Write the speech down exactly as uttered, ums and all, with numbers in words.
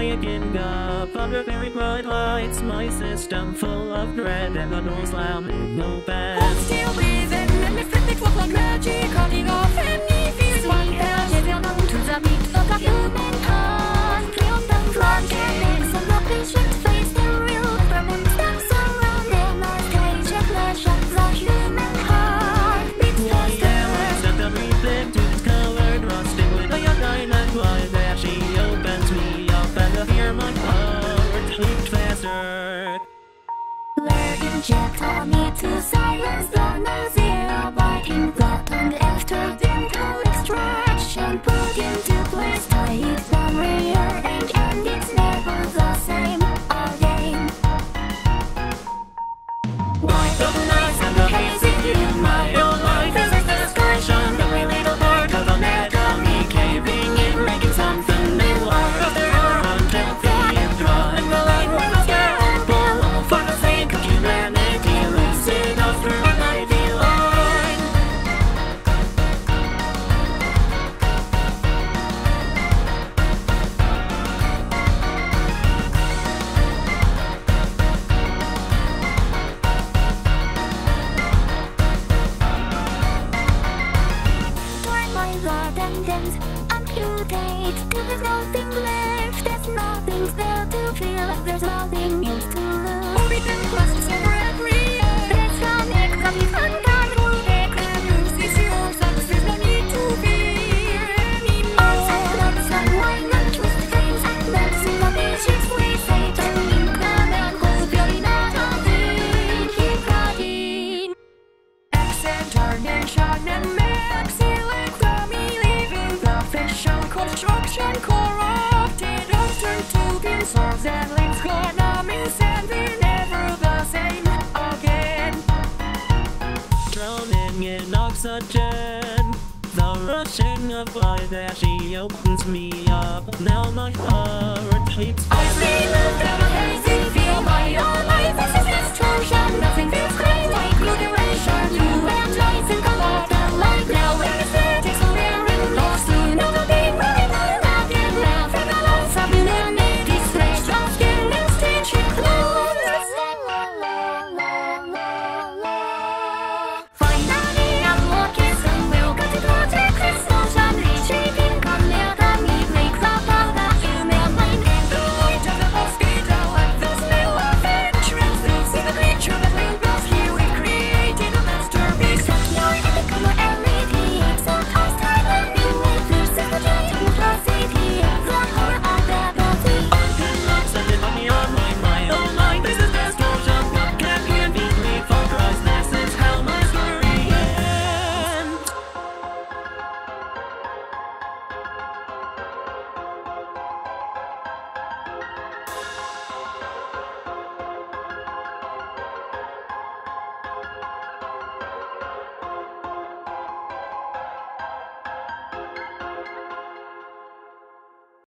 I can go from the very bright lights. My system full of dread and the door slamming no bed. I'm still breathing and my frantic walk like magic, cutting off any fears one has. They fell down to the beat of a human heart. Killed them from their legs and the patient face. The real permanent steps surrounding my stage. A flash of the human heart. It's one dance that the rhythm to its colored rusting with a young island wide there she opens me. Hear my heart leap faster. Learn inject on me to silence the noise. Biting blood and after dental extraction, put into place the heat from rearrange, and it's never the same again. White of nights and the haze in my own life is a discussion. Every little part of an agony caving in, making something new out of their Nothing feels great like good duration.